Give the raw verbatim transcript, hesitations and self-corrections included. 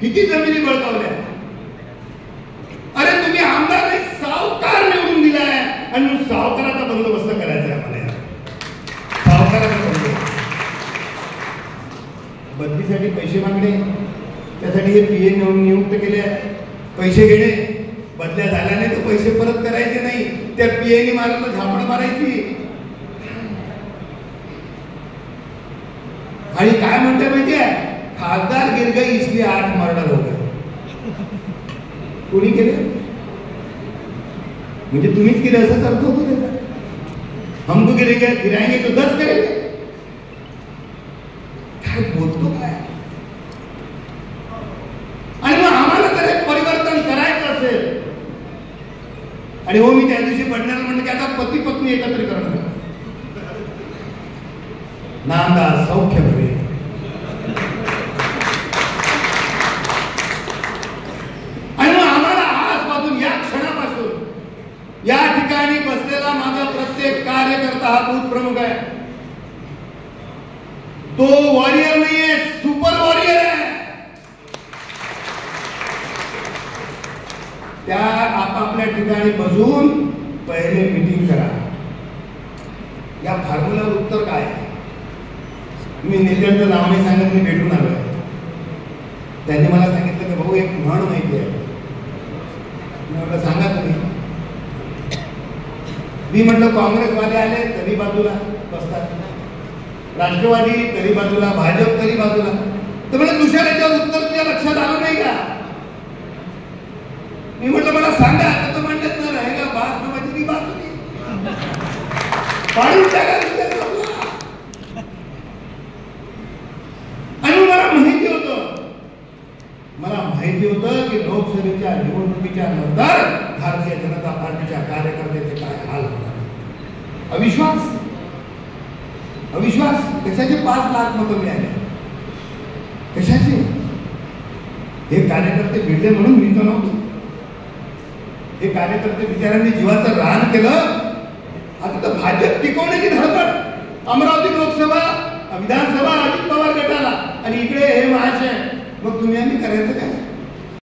किती जमिनी बळकावल्या. अरे तुम्ही आमदार एक सावकार निवडून दिलाय आणि सावकाराचा बंदोबस्त करायचा आहे आम्हाला. सावकाराचा बंदोबस्त बदलीसाठी पैसे मागणे, त्यासाठी हे पीए नियुक्त केले, पैसे घेणे, बदल्या झाल्याने तो पैसे परत करायचे नाही, त्या पीएने मारलं झापड मारायची. आणि काय म्हणते माहितीये, खासदार गिर गई इसलिए आठ मर्डर हो गए. कोणी केले म्हणजे तुम्हीच केले असं अर्थ होतो त्याचा. हमको गिरेगा गिराएंगे तो दस करेंगे. काय बोलतो काय. आणि मग आम्हाला तर एक परिवर्तन करायचं असेल. आणि हो, मी त्या दिवशी पडणार म्हणलं की आता पती पत्नी एकत्र करणार. नांदा सौख्य भरे या ठिकाणी बसलेला माझा प्रत्येक कार्यकर्ता हा बूथ प्रमुख आहे. तो वॉरियर नहीं है, सुपर वॉरियर है. त्या आपापल्या ठिकाणी बसून पहिले मीटिंग करा. या फॉर्म्युलावर उत्तर काय आहे? मी नेत्यांचं नाव नाही सांगत, मी भेटून आलो. त्यांनी मला सांगितलं की भाऊ एक म्हण माहिती आहे. मी म्हटलं सांगा तुम्ही. मी म्हटलं काँग्रेसवाले आले तरी बाजूला बसतात, राष्ट्रवादी तरी बाजूला, भाजप तरी बाजूला. तर म्हणजे दुसऱ्या याच्यावर उत्तर तुझ्या लक्षात आलं नाही का? मी म्हटलं मला सांगा. आता तो म्हणतात ना राहिला बास नावाची ती बाजूली पाडून टाका. आणि मला माहिती होतं, मला माहिती होतं की लोकसभेच्या निवडणुकीच्या नंतर भारतीय जनता पार्टीच्या कार्यकर्त्याचे काय हाल होणार. अविश्वास अविश्वास कशाचे पाच लाख मतं मिळाले, कशाचे? हे कार्यकर्ते भिडले म्हणून भिडत नव्हतं. हे कार्यकर्ते बिचाऱ्यांनी जीवाचं रान केलं. आता तर भाजप टिकवण्याची धडपड. अमरावती लोकसभा, विधानसभा अजित पवार गटाला, आणि इकडे हे महाशय. मग तुम्ही आम्ही करायचं काय?